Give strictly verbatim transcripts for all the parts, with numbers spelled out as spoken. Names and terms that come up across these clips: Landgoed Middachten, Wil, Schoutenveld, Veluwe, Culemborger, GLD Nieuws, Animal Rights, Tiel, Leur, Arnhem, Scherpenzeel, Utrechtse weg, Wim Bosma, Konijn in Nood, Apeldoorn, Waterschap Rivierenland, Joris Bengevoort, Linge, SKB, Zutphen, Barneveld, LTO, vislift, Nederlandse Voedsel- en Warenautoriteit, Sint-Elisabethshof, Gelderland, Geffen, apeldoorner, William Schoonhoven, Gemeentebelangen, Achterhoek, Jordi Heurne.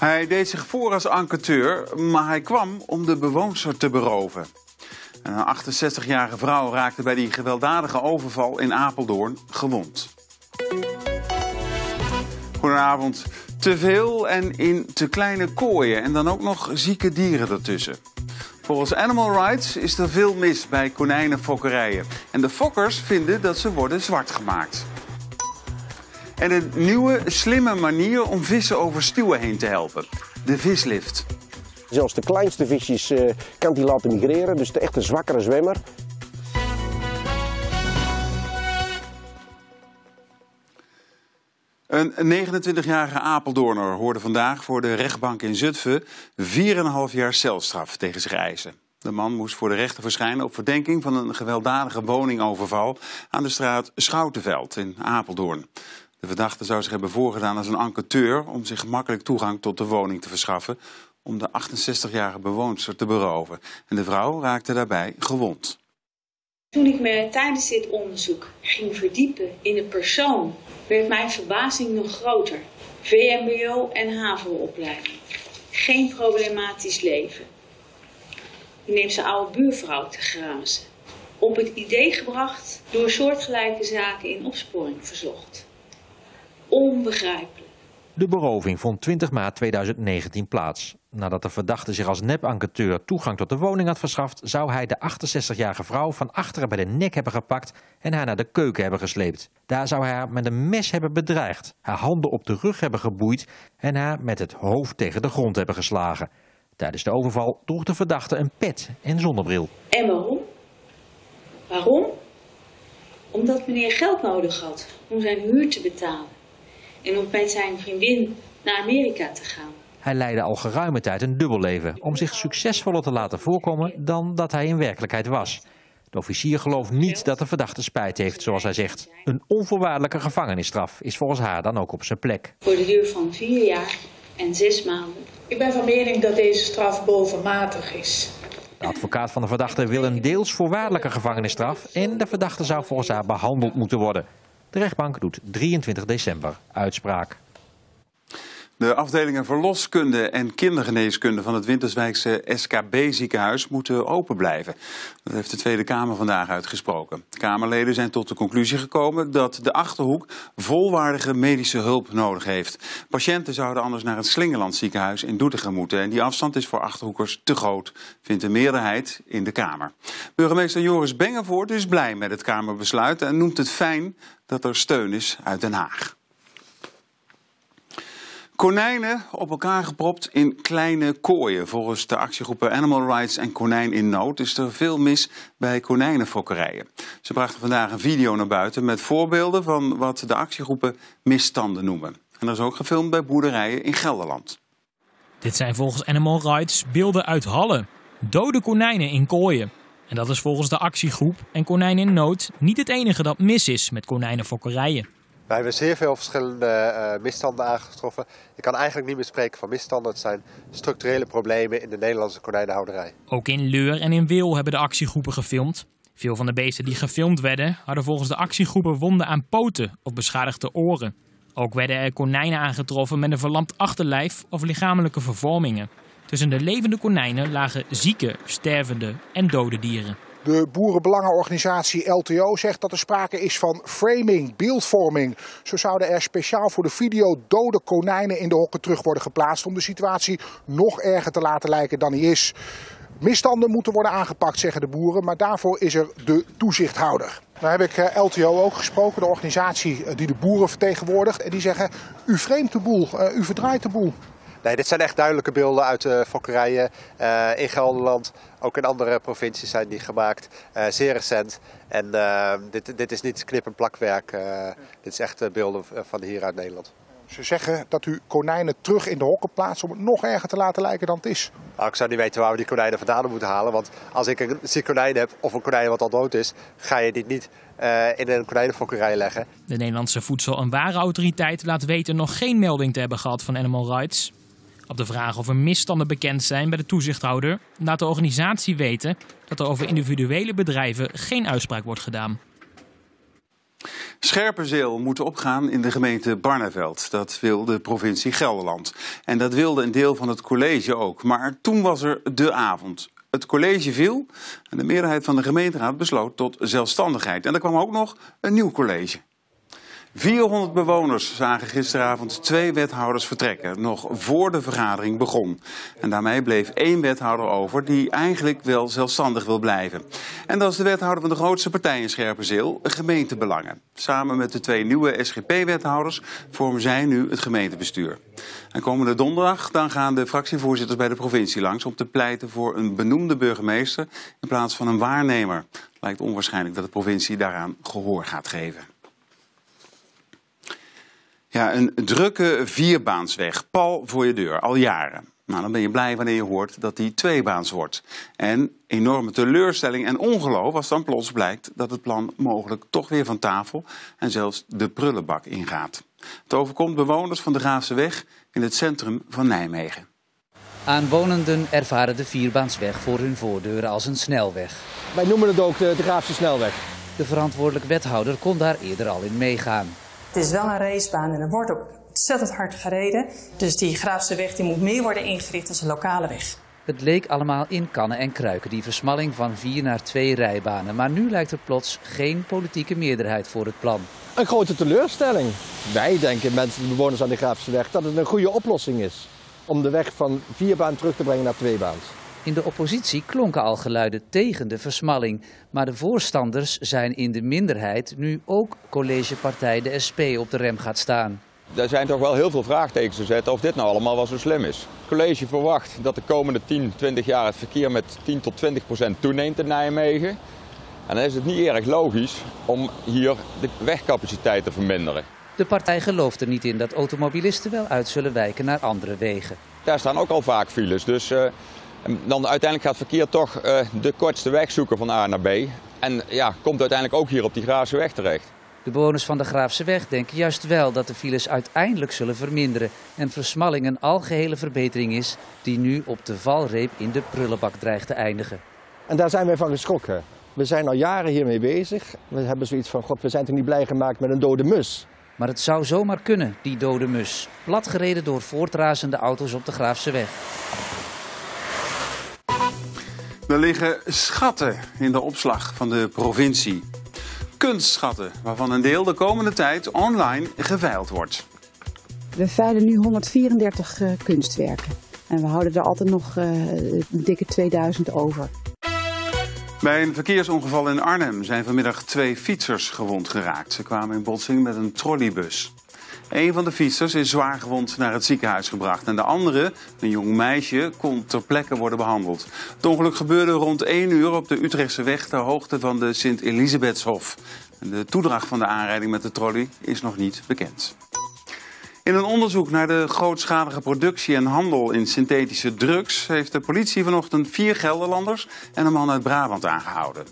Hij deed zich voor als enquêteur, maar hij kwam om de bewoonster te beroven. Een achtenzestigjarige vrouw raakte bij die gewelddadige overval in Apeldoorn gewond. Goedenavond. Te veel en in te kleine kooien en dan ook nog zieke dieren ertussen. Volgens Animal Rights is er veel mis bij konijnenfokkerijen. En de fokkers vinden dat ze worden zwart gemaakt. En een nieuwe, slimme manier om vissen over stuwen heen te helpen. De vislift. Zelfs de kleinste visjes uh, kan die laten migreren, dus de echte zwakkere zwemmer. Een negenentwintigjarige Apeldoorner hoorde vandaag voor de rechtbank in Zutphen vier komma vijf jaar celstraf tegen zich eisen. De man moest voor de rechter verschijnen op verdenking van een gewelddadige woningoverval aan de straat Schoutenveld in Apeldoorn. De verdachte zou zich hebben voorgedaan als een enquêteur om zich gemakkelijk toegang tot de woning te verschaffen, om de achtenzestigjarige bewoonster te beroven. En de vrouw raakte daarbij gewond. Toen ik me tijdens dit onderzoek ging verdiepen in de persoon, werd mijn verbazing nog groter. V M B O en H A V O-opleiding. Geen problematisch leven. Ik neem zijn oude buurvrouw te grazen. Op het idee gebracht door soortgelijke zaken in opsporing verzocht. Onbegrijpelijk. De beroving vond twintig maart tweeduizend negentien plaats. Nadat de verdachte zich als nep-enquêteur toegang tot de woning had verschaft, zou hij de achtenzestigjarige vrouw van achteren bij de nek hebben gepakt en haar naar de keuken hebben gesleept. Daar zou hij haar met een mes hebben bedreigd, haar handen op de rug hebben geboeid en haar met het hoofd tegen de grond hebben geslagen. Tijdens de overval droeg de verdachte een pet en zonnebril. En waarom? Waarom? Omdat meneer geld nodig had om zijn huur te betalen en om met zijn vriendin naar Amerika te gaan. Hij leidde al geruime tijd een dubbelleven om zich succesvoller te laten voorkomen dan dat hij in werkelijkheid was. De officier gelooft niet dat de verdachte spijt heeft, zoals hij zegt. Een onvoorwaardelijke gevangenisstraf is volgens haar dan ook op zijn plek. Voor de duur van vier jaar en zes maanden. Ik ben van mening dat deze straf bovenmatig is. De advocaat van de verdachte wil een deels voorwaardelijke gevangenisstraf en de verdachte zou volgens haar behandeld moeten worden. De rechtbank doet drieëntwintig december uitspraak. De afdelingen verloskunde en kindergeneeskunde van het Winterswijkse S K B ziekenhuis moeten open blijven. Dat heeft de Tweede Kamer vandaag uitgesproken. Kamerleden zijn tot de conclusie gekomen dat de Achterhoek volwaardige medische hulp nodig heeft. Patiënten zouden anders naar het Slingeland ziekenhuis in Doetinchem moeten. En die afstand is voor Achterhoekers te groot, vindt de meerderheid in de Kamer. Burgemeester Joris Bengevoort is blij met het Kamerbesluit en noemt het fijn dat er steun is uit Den Haag. Konijnen op elkaar gepropt in kleine kooien. Volgens de actiegroepen Animal Rights en Konijn in Nood is er veel mis bij konijnenfokkerijen. Ze brachten vandaag een video naar buiten met voorbeelden van wat de actiegroepen misstanden noemen. En dat is ook gefilmd bij boerderijen in Gelderland. Dit zijn volgens Animal Rights beelden uit Halle. Dode konijnen in kooien. En dat is volgens de actiegroep en Konijn in Nood niet het enige dat mis is met konijnenfokkerijen. Wij hebben zeer veel verschillende uh, misstanden aangetroffen. Ik kan eigenlijk niet meer spreken van misstanden. Het zijn structurele problemen in de Nederlandse konijnenhouderij. Ook in Leur en in Wil hebben de actiegroepen gefilmd. Veel van de beesten die gefilmd werden hadden volgens de actiegroepen wonden aan poten of beschadigde oren. Ook werden er konijnen aangetroffen met een verlamd achterlijf of lichamelijke vervormingen. Tussen de levende konijnen lagen zieke, stervende en dode dieren. De boerenbelangenorganisatie L T O zegt dat er sprake is van framing, beeldvorming. Zo zouden er speciaal voor de video dode konijnen in de hokken terug worden geplaatst om de situatie nog erger te laten lijken dan die is. Misstanden moeten worden aangepakt, zeggen de boeren, maar daarvoor is er de toezichthouder. Nou heb ik L T O ook gesproken, de organisatie die de boeren vertegenwoordigt. En die zeggen, u framet de boel, u verdraait de boel. Nee, dit zijn echt duidelijke beelden uit de fokkerijen uh, in Gelderland. Ook in andere provincies zijn die gemaakt. Uh, zeer recent. En uh, dit, dit is niet knip- en plakwerk. Uh, dit is echt beelden van hier uit Nederland. Ze zeggen dat u konijnen terug in de hokken plaatst om het nog erger te laten lijken dan het is. Nou, ik zou niet weten waar we die konijnen vandaan moeten halen. Want als ik een ziek konijn heb of een konijn wat al dood is, ga je dit niet uh, in een konijnenfokkerij leggen. De Nederlandse Voedsel- en Warenautoriteit laat weten nog geen melding te hebben gehad van Animal Rights. Op de vraag of er misstanden bekend zijn bij de toezichthouder, laat de organisatie weten dat er over individuele bedrijven geen uitspraak wordt gedaan. Scherpenzeel moet opgaan in de gemeente Barneveld. Dat wil de provincie Gelderland. En dat wilde een deel van het college ook. Maar toen was er de avond. Het college viel en de meerderheid van de gemeenteraad besloot tot zelfstandigheid. En er kwam ook nog een nieuw college. vierhonderd bewoners zagen gisteravond twee wethouders vertrekken, nog voor de vergadering begon. En daarmee bleef één wethouder over die eigenlijk wel zelfstandig wil blijven. En dat is de wethouder van de grootste partij in Scherpenzeel, Gemeentebelangen. Samen met de twee nieuwe S G P-wethouders vormen zij nu het gemeentebestuur. En komende donderdag dan gaan de fractievoorzitters bij de provincie langs om te pleiten voor een benoemde burgemeester in plaats van een waarnemer. Het lijkt onwaarschijnlijk dat de provincie daaraan gehoor gaat geven. Ja, een drukke vierbaansweg, pal voor je deur, al jaren. Nou, dan ben je blij wanneer je hoort dat die tweebaans wordt. En enorme teleurstelling en ongeloof als dan plots blijkt dat het plan mogelijk toch weer van tafel en zelfs de prullenbak ingaat. Het overkomt bewoners van de Graafseweg in het centrum van Nijmegen. Aanwonenden ervaren de vierbaansweg voor hun voordeuren als een snelweg. Wij noemen het ook de, de Graafse snelweg. De verantwoordelijke wethouder kon daar eerder al in meegaan. Het is wel een racebaan en er wordt ook ontzettend hard gereden. Dus die Graafseweg die moet meer worden ingericht als een lokale weg. Het leek allemaal in kannen en kruiken, die versmalling van vier naar twee rijbanen. Maar nu lijkt er plots geen politieke meerderheid voor het plan. Een grote teleurstelling. Wij denken, mensen, de bewoners aan de Graafseweg, dat het een goede oplossing is. Om de weg van vierbaan terug te brengen naar tweebaans. In de oppositie klonken al geluiden tegen de versmalling. Maar de voorstanders zijn in de minderheid nu ook collegepartij de S P op de rem gaat staan. Er zijn toch wel heel veel vraagtekens te zetten of dit nou allemaal wel zo slim is. Het college verwacht dat de komende tien, twintig jaar het verkeer met tien tot twintig procent toeneemt in Nijmegen. En dan is het niet erg logisch om hier de wegcapaciteit te verminderen. De partij gelooft er niet in dat automobilisten wel uit zullen wijken naar andere wegen. Daar staan ook al vaak files, dus... Uh, En dan uiteindelijk gaat het verkeer toch uh, de kortste weg zoeken van A naar B. En ja, komt uiteindelijk ook hier op die Graafseweg terecht. De bewoners van de Graafseweg denken juist wel dat de files uiteindelijk zullen verminderen. En versmalling een algehele verbetering is die nu op de valreep in de prullenbak dreigt te eindigen. En daar zijn wij van geschrokken. We zijn al jaren hiermee bezig. We hebben zoiets van, god, we zijn toch niet blij gemaakt met een dode mus. Maar het zou zomaar kunnen, die dode mus. Platgereden door voortrazende auto's op de Graafseweg. Er liggen schatten in de opslag van de provincie. Kunstschatten, waarvan een deel de komende tijd online geveild wordt. We veilen nu honderdvierendertig uh, kunstwerken. En we houden er altijd nog uh, een dikke tweeduizend over. Bij een verkeersongeval in Arnhem zijn vanmiddag twee fietsers gewond geraakt. Ze kwamen in botsing met een trolleybus. Een van de fietsers is zwaargewond naar het ziekenhuis gebracht. En de andere, een jong meisje, kon ter plekke worden behandeld. Het ongeluk gebeurde rond één uur op de Utrechtse weg ter hoogte van de Sint-Elisabethshof. De toedracht van de aanrijding met de trolley is nog niet bekend. In een onderzoek naar de grootschalige productie en handel in synthetische drugs heeft de politie vanochtend vier Gelderlanders en een man uit Brabant aangehouden.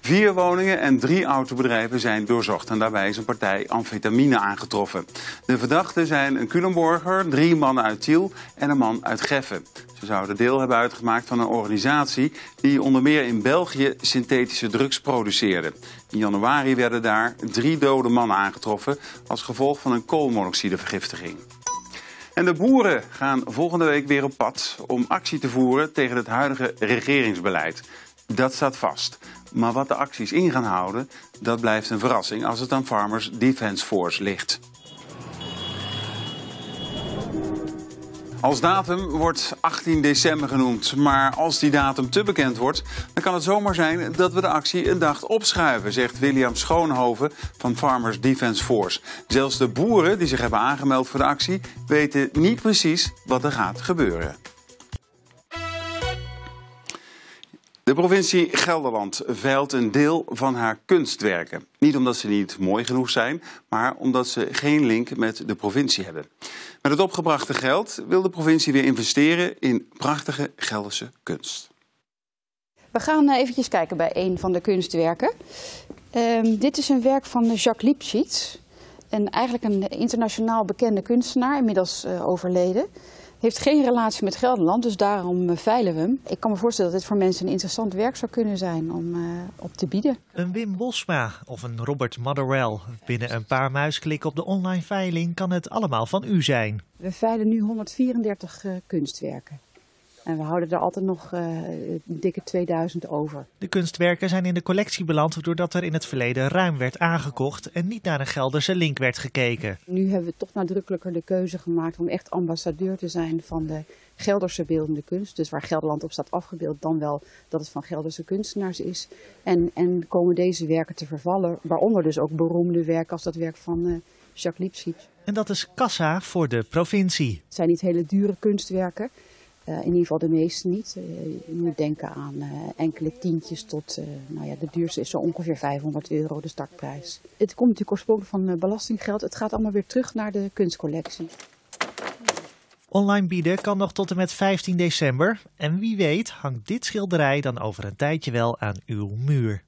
Vier woningen en drie autobedrijven zijn doorzocht en daarbij is een partij amfetamine aangetroffen. De verdachten zijn een Culemborger, drie mannen uit Tiel en een man uit Geffen. Ze zouden deel hebben uitgemaakt van een organisatie die onder meer in België synthetische drugs produceerde. In januari werden daar drie dode mannen aangetroffen als gevolg van een koolmonoxidevergiftiging. En de boeren gaan volgende week weer op pad om actie te voeren tegen het huidige regeringsbeleid. Dat staat vast. Maar wat de acties in gaan houden, dat blijft een verrassing als het aan Farmers Defence Force ligt. Als datum wordt achttien december genoemd, maar als die datum te bekend wordt, dan kan het zomaar zijn dat we de actie een dag opschuiven, zegt William Schoonhoven van Farmers Defence Force. Zelfs de boeren die zich hebben aangemeld voor de actie weten niet precies wat er gaat gebeuren. De provincie Gelderland veilt een deel van haar kunstwerken. Niet omdat ze niet mooi genoeg zijn, maar omdat ze geen link met de provincie hebben. Met het opgebrachte geld wil de provincie weer investeren in prachtige Gelderse kunst. We gaan eventjes kijken bij een van de kunstwerken. Um, dit is een werk van Jacques Lipschitz. En eigenlijk een internationaal bekende kunstenaar, inmiddels uh, overleden. Heeft geen relatie met Gelderland, dus daarom veilen we hem. Ik kan me voorstellen dat dit voor mensen een interessant werk zou kunnen zijn om uh, op te bieden. Een Wim Bosma of een Robert Motherwell. Binnen een paar muisklikken op de online veiling kan het allemaal van u zijn. We veilen nu honderdvierendertig uh, kunstwerken. En we houden er altijd nog uh, dikke tweeduizend over. De kunstwerken zijn in de collectie beland doordat er in het verleden ruim werd aangekocht en niet naar een Gelderse link werd gekeken. Nu hebben we toch nadrukkelijker de keuze gemaakt om echt ambassadeur te zijn van de Gelderse beeldende kunst. Dus waar Gelderland op staat afgebeeld, dan wel dat het van Gelderse kunstenaars is. En, en komen deze werken te vervallen, waaronder dus ook beroemde werken als dat werk van uh, Jacques Lipschitz. En dat is kassa voor de provincie. Het zijn niet hele dure kunstwerken. Uh, in ieder geval de meeste niet. Uh, je moet denken aan uh, enkele tientjes tot, uh, nou ja, de duurste is zo ongeveer vijfhonderd euro, de startprijs. Het komt natuurlijk oorspronkelijk van uh, belastinggeld. Het gaat allemaal weer terug naar de kunstcollectie. Online bieden kan nog tot en met vijftien december. En wie weet hangt dit schilderij dan over een tijdje wel aan uw muur.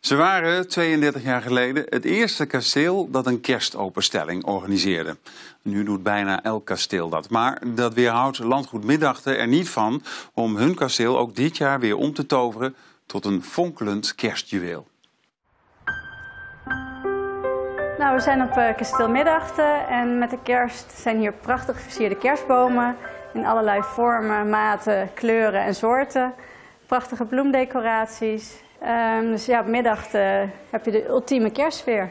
Ze waren tweeëndertig jaar geleden het eerste kasteel dat een kerstopenstelling organiseerde. Nu doet bijna elk kasteel dat. Maar dat weerhoudt Landgoed Middachten er niet van om hun kasteel ook dit jaar weer om te toveren tot een fonkelend kerstjuweel. Nou, we zijn op kasteel Middachten en met de kerst zijn hier prachtig versierde kerstbomen in allerlei vormen, maten, kleuren en soorten. Prachtige bloemdecoraties. Um, dus ja, op middag uh, heb je de ultieme kerstsfeer.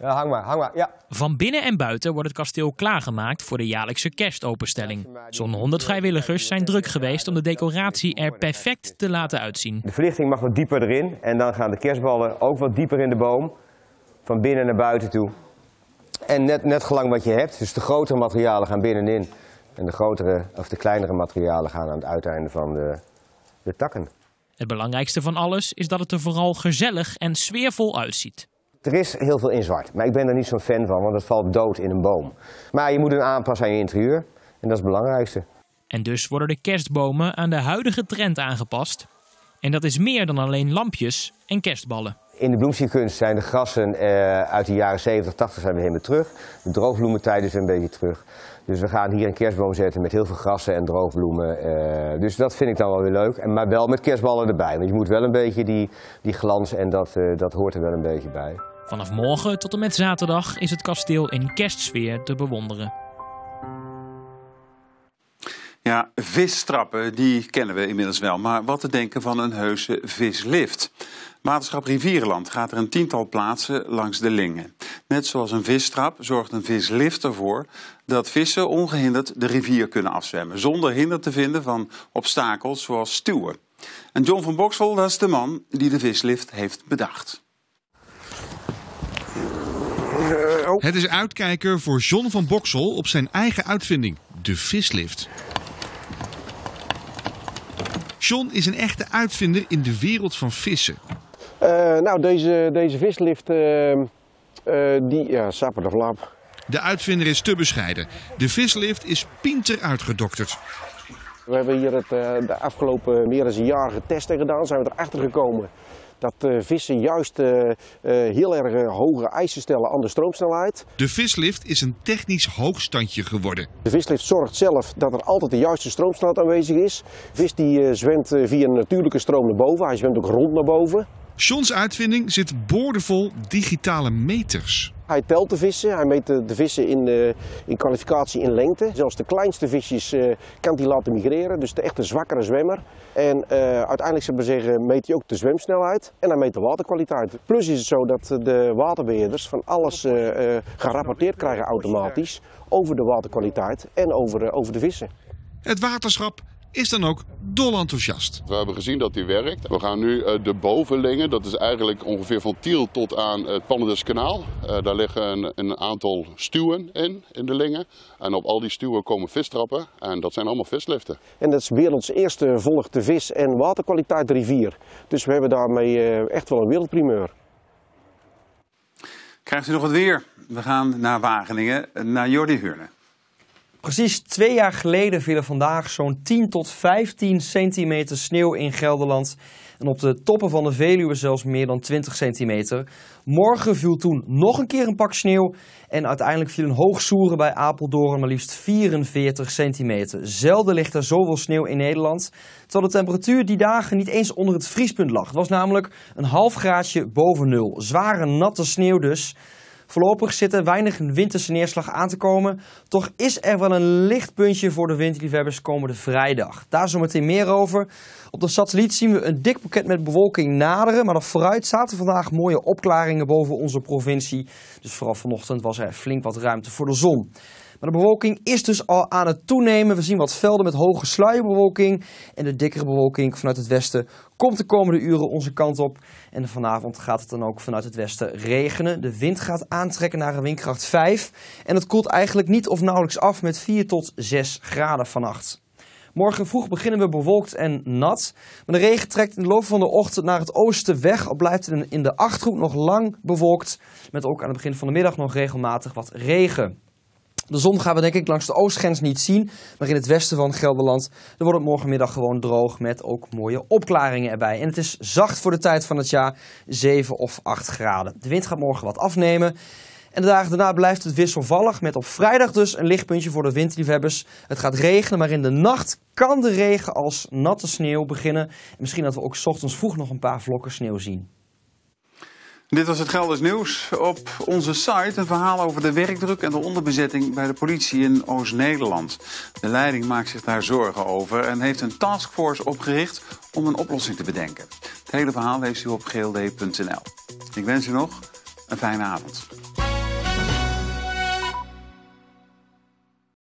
Ja, hang maar, hang maar, ja. Van binnen en buiten wordt het kasteel klaargemaakt voor de jaarlijkse kerstopenstelling. Zo'n honderd vrijwilligers zijn druk geweest om de decoratie er perfect te laten uitzien. De verlichting mag wat dieper erin en dan gaan de kerstballen ook wat dieper in de boom. Van binnen naar buiten toe. En net, net gelang wat je hebt, dus de grotere materialen gaan binnenin. En de grotere, of de kleinere materialen gaan aan het uiteinde van de, de takken. Het belangrijkste van alles is dat het er vooral gezellig en sfeervol uitziet. Er is heel veel in zwart, maar ik ben er niet zo'n fan van, want het valt dood in een boom. Maar je moet een aanpassen aan je interieur en dat is het belangrijkste. En dus worden de kerstbomen aan de huidige trend aangepast. En dat is meer dan alleen lampjes en kerstballen. In de bloemsierkunst zijn de grassen eh, uit de jaren zeventig, tachtig zijn we helemaal terug. De droogbloementijd is een beetje terug. Dus we gaan hier een kerstboom zetten met heel veel grassen en droogbloemen. Eh, dus dat vind ik dan wel weer leuk. En, maar wel met kerstballen erbij. Want je moet wel een beetje die, die glans en dat, eh, dat hoort er wel een beetje bij. Vanaf morgen tot en met zaterdag is het kasteel in kerstsfeer te bewonderen. Ja, visstrappen, die kennen we inmiddels wel. Maar wat te denken van een heuse vislift? Waterschap Rivierenland gaat er een tiental plaatsen langs de Linge. Net zoals een visstrap zorgt een vislift ervoor dat vissen ongehinderd de rivier kunnen afzwemmen. Zonder hinder te vinden van obstakels zoals stuwen. En John van Boxtel, dat is de man die de vislift heeft bedacht. Het is uitkijken voor John van Boxtel op zijn eigen uitvinding, de vislift. John is een echte uitvinder in de wereld van vissen. Uh, nou, deze, deze vislift, uh, uh, die, ja, sapper de flap. De uitvinder is te bescheiden. De vislift is pinter uitgedokterd. We hebben hier het uh, de afgelopen meer dan een jaar getest en gedaan. Zijn we erachter gekomen dat uh, vissen juist uh, uh, heel erg uh, hoge eisen stellen aan de stroomsnelheid. De vislift is een technisch hoogstandje geworden. De vislift zorgt zelf dat er altijd de juiste stroomsnelheid aanwezig is. De vis die, uh, zwemt uh, via een natuurlijke stroom naar boven. Hij zwemt ook rond naar boven. John's uitvinding zit boordevol digitale meters. Hij telt de vissen, hij meet de vissen in, uh, in kwalificatie in lengte. Zelfs de kleinste visjes uh, kan hij laten migreren, dus de echte zwakkere zwemmer. En uh, uiteindelijk zou ik zeggen, meet hij ook de zwemsnelheid en hij meet de waterkwaliteit. Plus is het zo dat de waterbeheerders van alles uh, uh, gerapporteerd krijgen automatisch over de waterkwaliteit en over, uh, over de vissen. Het waterschap is dan ook dol enthousiast. We hebben gezien dat die werkt. We gaan nu uh, de bovenlingen, dat is eigenlijk ongeveer van Tiel tot aan het Pannenderskanaal. Uh, daar liggen een, een aantal stuwen in, in de lingen. En op al die stuwen komen visstrappen en dat zijn allemaal visliften. En dat is werelds eerste volgde vis- en waterkwaliteit rivier. Dus we hebben daarmee uh, echt wel een wereldprimeur. Krijgt u nog wat weer? We gaan naar Wageningen, naar Jordi Heurne. Precies twee jaar geleden viel er vandaag zo'n tien tot vijftien centimeter sneeuw in Gelderland. En op de toppen van de Veluwe zelfs meer dan twintig centimeter. Morgen viel toen nog een keer een pak sneeuw. En uiteindelijk viel een hoogsoeren bij Apeldoorn maar liefst vierenveertig centimeter. Zelden ligt er zoveel sneeuw in Nederland. Terwijl de temperatuur die dagen niet eens onder het vriespunt lag. Het was namelijk een half graadje boven nul. Zware natte sneeuw dus. Voorlopig zit er weinig winterse neerslag aan te komen. Toch is er wel een licht puntje voor de winterliefhebbers komende vrijdag. Daar zometeen meer over. Op de satelliet zien we een dik pakket met bewolking naderen. Maar nog vooruit zaten vandaag mooie opklaringen boven onze provincie. Dus vooral vanochtend was er flink wat ruimte voor de zon. Maar de bewolking is dus al aan het toenemen. We zien wat velden met hoge sluierbewolking. En de dikkere bewolking vanuit het westen komt de komende uren onze kant op. En vanavond gaat het dan ook vanuit het westen regenen. De wind gaat aantrekken naar een windkracht vijf. En het koelt eigenlijk niet of nauwelijks af met vier tot zes graden vannacht. Morgen vroeg beginnen we bewolkt en nat. Maar de regen trekt in de loop van de ochtend naar het oosten weg. Al blijft het in de Achterhoek nog lang bewolkt. Met ook aan het begin van de middag nog regelmatig wat regen. De zon gaan we denk ik langs de oostgrens niet zien, maar in het westen van Gelderland dan wordt het morgenmiddag gewoon droog met ook mooie opklaringen erbij. En het is zacht voor de tijd van het jaar, zeven of acht graden. De wind gaat morgen wat afnemen en de dagen daarna blijft het wisselvallig met op vrijdag dus een lichtpuntje voor de windliefhebbers. Het gaat regenen, maar in de nacht kan de regen als natte sneeuw beginnen. En misschien dat we ook 's ochtends vroeg nog een paar vlokken sneeuw zien. Dit was het Gelders Nieuws. Op onze site een verhaal over de werkdruk en de onderbezetting bij de politie in Oost-Nederland. De leiding maakt zich daar zorgen over en heeft een taskforce opgericht om een oplossing te bedenken. Het hele verhaal leest u op g l d punt n l. Ik wens u nog een fijne avond.